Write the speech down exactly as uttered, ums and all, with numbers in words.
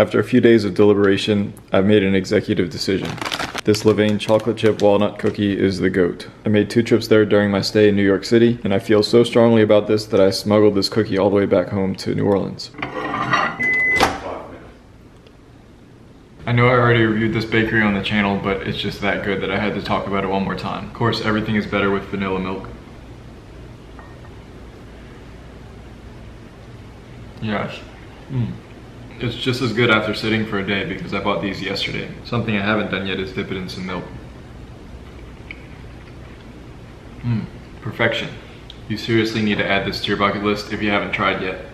After a few days of deliberation, I've made an executive decision. This Levain chocolate chip walnut cookie is the GOAT. I made two trips there during my stay in New York City, and I feel so strongly about this that I smuggled this cookie all the way back home to New Orleans. I know I already reviewed this bakery on the channel, but it's just that good that I had to talk about it one more time. Of course, everything is better with vanilla milk. Yes. Mm. It's just as good after sitting for a day because I bought these yesterday. Something I haven't done yet is dip it in some milk. Mmm, perfection. You seriously need to add this to your bucket list if you haven't tried yet.